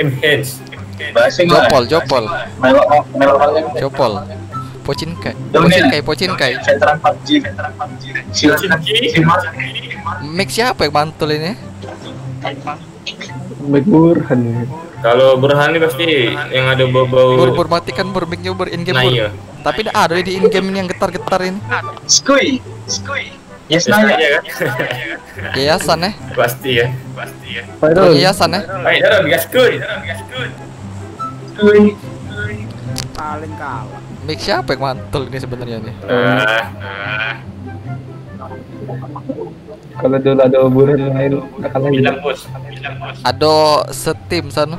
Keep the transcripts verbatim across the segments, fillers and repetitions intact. M H Jopol, Jopol, Jopol, Pocinkai, Pocinkai, Pocinkai. Mix siapa yang mantul ini? Mik Burhan. Kalau Burhan ini pasti yang ada bau-bau. Bur-bur matikan bur miknya bur in game bur. Tapi ada di in game yang getar-getarin. Skui, skui. Yes Naya kan? Yayasan ya? Pasti ya, pasti ya. Yayasan ya? Baik, dalam gas skui, dalam gas skui. Skui, paling kalah. Mik siapa yang mantul ini sebenarnya nih? Kalau dulu ada buruan lain akan lagi. Ada setim sana.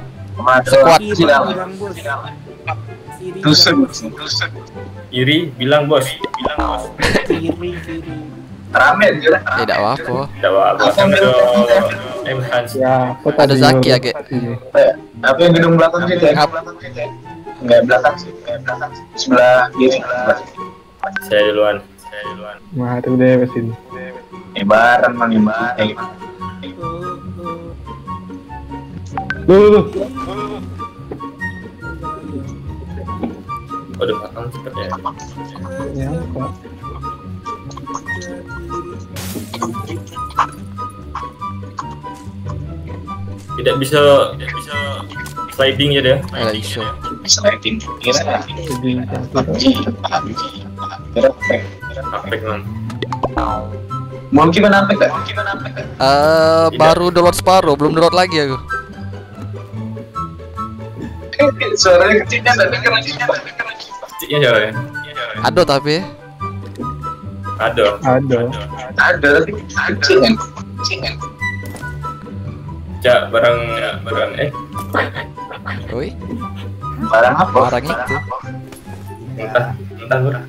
Sekuat bilang bos. Tusen, tusen. Iri bilang bos, bilang bos. Iri, iri. Ramen juga. Tidak apa-apa. Tidak apa-apa. Ada Zaki ya, Kek. Tapi yang gedung belakang gitu ya. Enggak belakang sih, enggak belakang sih. Sebelah kiri. Saya duluan. Mah itu deh mesin. Ibaran mang ibaran. Lu lu. Aduh, akan cepet ya. Ya, kok. Tidak bisa, tidak bisa sliding ya deh. Sliding. Kira-kira. Kira-kira. Mau gimana apek gak? Eh, baru download separuh, belum download lagi aku. Suaranya kecilnya ada denger lagi. Kecilnya jauh ya? Ada tapi Ada Ada Ada tapi kecil kan? Kecil kan? Cak, barang, barang eh Oi? Barang apa? Barang itu Entah, entah kurang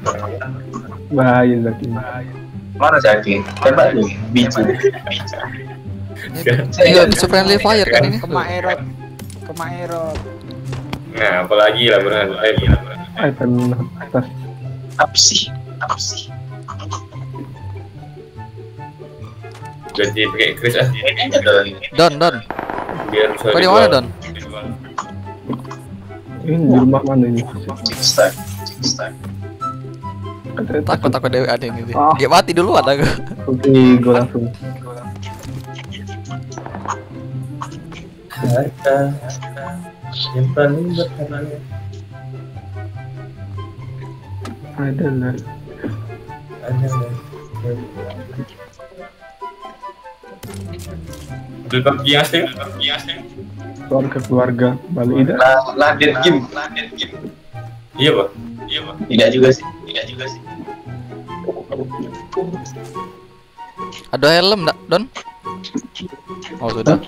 Bahaya lagi Bahaya mana Zaki? Coba nih, biji ini bisa friendly fire kan ini? Kemaerot Kemaerot nah, apalagi lah bener apalagi lah bener atas apa sih? Apa sih? Jadi pakai Chris ah Don, Don kau di mana Don? Ini di rumah mana ini? Cikstar Cikstar takut takut dewa ada yang gitu dia mati duluan aku oke gue langsung kita simpan berharanya ada lah ada lah belum biasa biasa keluarga keluarga balik dah laden game laden game iya pak iya pak tidak juga sih tidak juga sih. Ada helm enggak, Don? Oh, sudah.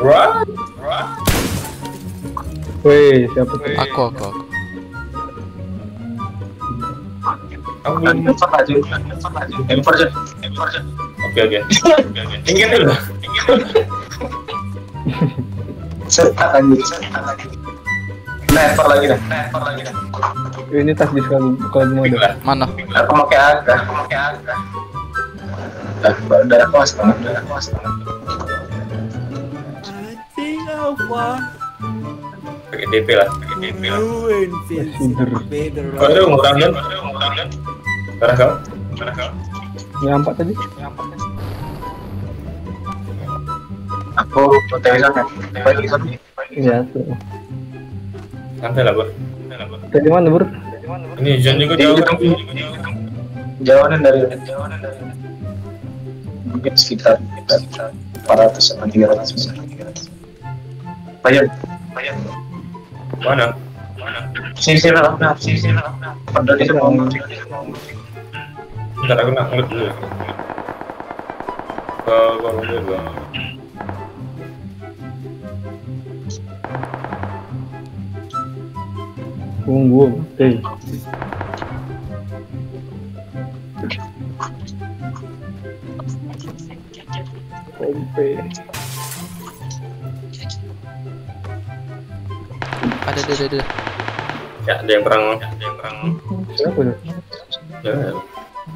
Wah. Wah. Woi, siapa tuh? Aku, aku, aku. Aku belum sempat aja, sempat aja. Ember, ember. Oke oke. Ingat dulu. Ingat dulu. Serta lagi, serta lagi. Never lagi dah, never lagi dah. Ini tas diskon bukan mode. Mana? Aku pakai Aga, aku pakai Aga. Darah kelas banget, darah kelas banget. Anjing apa? Pakai D P lah, pakai D P lah. Waduh, ngurang kan? Ngurang kan? Darah kau? Darah kau? Yang empat tadi? Yang empat tadi? Aku tewisan ya? Pagi sampai? Iya tuh sampai lah bro dari mana bro? Ini hujan juga jauh jauhan dari jauhan dari mungkin sekitar empat ratus sampai tiga ratus banyak banyak mana? Mana? Sini-sini lah sini-sini lah pada dia mau ngomong bentar aku nak ngelut dulu bang bang bang bang tunggu teh pompe ada ada ada ya ada yang perang ada yang perang siapa tuh Jangan.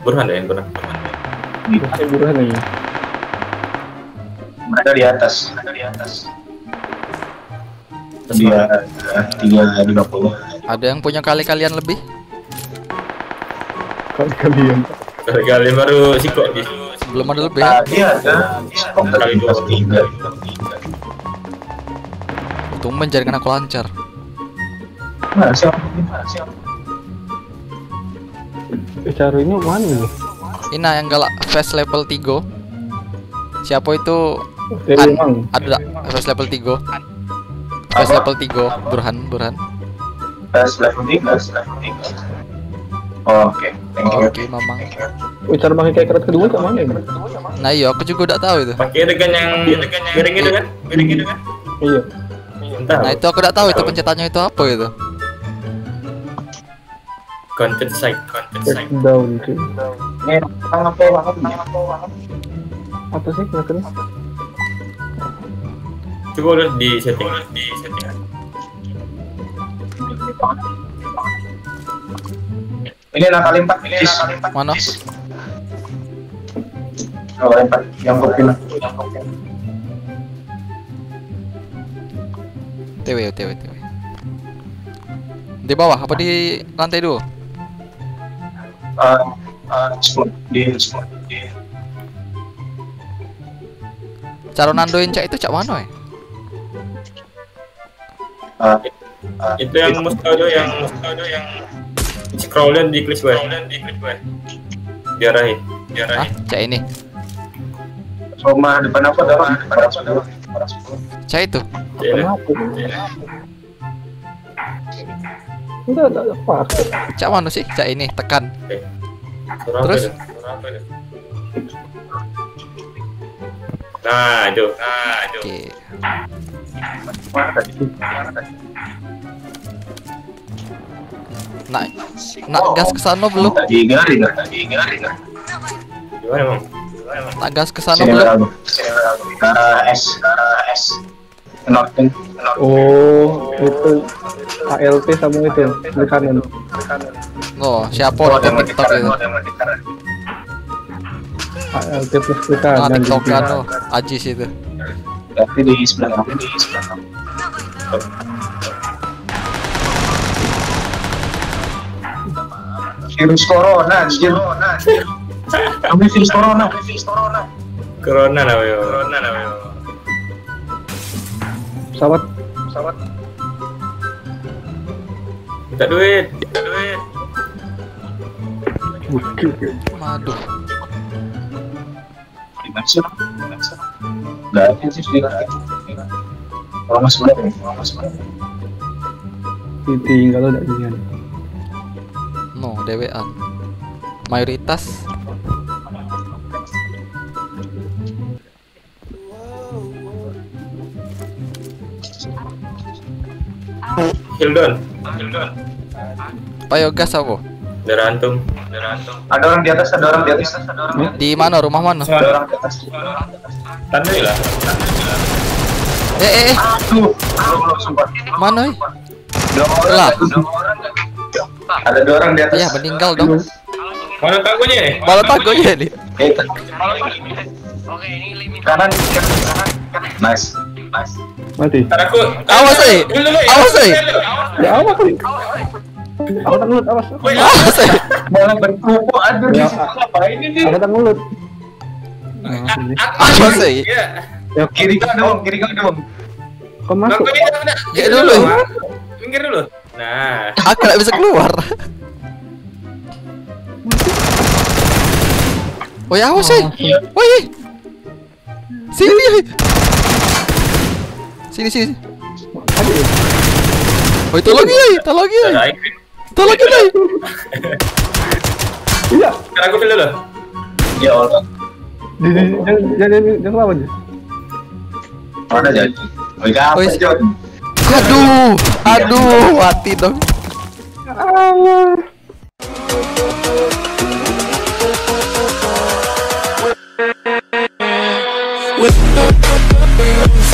Burhan ya yang pernah. Ada Burhan ya. Mereka di atas. Mereka di atas. Dia tiga lima puluh. Ada yang punya kali-kalian lebih? Kali-kalian. Kali-kalian baru si kok di. Belum ada lebih. Tadi ada. Kok kali dua tiga. Untung menjaringan aku lancar. Nah, siapa? Siapa? Bicara ini mana nih? Ini yang galak fast level tiga. Siapa itu? An, ada fast level tiga. Fast level tiga, Burhan, Burhan. Fast level tiga, fast level tiga. Oh, oke. Okay. Oke, okay, Mamang. Bicara pakai kayak kerat kedua ke mana? Nah, iya aku juga enggak tahu itu. Pakai dengan yang miring itu kan? Miring itu kan? Iya. Nah, itu aku enggak tahu itu pencetannya itu apa itu. Content site, content site. Down, cuy. Eh, apa apa sih kira-kira? Coba lihat di setting, di setting. Ini kali empat, ini kali empat. Mana? Kali empat, yang kopil. T W, T W, T W. Di bawah, apa di lantai dua? Uh, uh, di di Caro nandoin cak itu cak mana ya? Uh, uh, itu yang mustado yang mustado yang scrollan di klik gue. Di klik gue. Diarahin, diarahin. Ah, cak ini. Rumah depan apa? Depan depan apa? Cak itu. Enggak, enggak ada pakai. Cak mana sih? Cak ini tekan. Oke. Terus apa ini? Nah, itu. Nah, itu. Oke. Nah, nak gas ke sana belum? Tadi ngari, tadi ngari. Gimana, Bang? Nak gas ke sana belum? S, S. Norton. Oh, itu A L T sama itu di kanan. Oh, siapa di TikTok itu? A L T plus di kanan. Nah, TikTok kan tuh, Ajis itu. Tapi di sebelah kanan, di sebelah kanan. Virus corona, anjir. Kami virus corona, virus corona. Corona lah, yo. Corona lah, yo. Pesawat, pesawat. Minta duit, minta duit. Waduh. Dimensi, dimensi. Gak ada sih di kaki. Kalau mas boleh, kalau mas boleh. Titing kalau tidak ingin. No, dewean. Mayoritas. Hildon, Hildon. Payo gas apa? Darah antum, darah antum. Ada orang di atas, ada orang di atas, ada orang di atas. Di mana? Rumah mana? Ada orang di atas. Tandai lah. Eh eh eh. Aduh, belum sempat. Mana? Dua orang. Ada dua orang di atas. Ya meninggal dong. Mana tagonya nih? Mana tagonya nih? Oke, ini limit. Kanan, kanan, kanan. Nice. Mati. Aku awas eh. Awas eh. Ya awas. Aku tangulut awas. Awas eh. Malah berkelompok aduh di situ ngapain ini? Aku tangulut. Awas eh. Ya kiri kan dong, kiri kan dong. Kok masuk? Ya dulu. Minggir dulu. Nah, aku enggak bisa keluar. Woi awas eh. Woi. Sini. Sini sini. Oi, tolong dia, tolong dia. Tolong dia. Iya, cara aku dulu. Ya Allah. Jangan jangan jangan lawan dia. Mana jadi? Oi, apa Jon? Aduh, aduh, mati dong. Allah.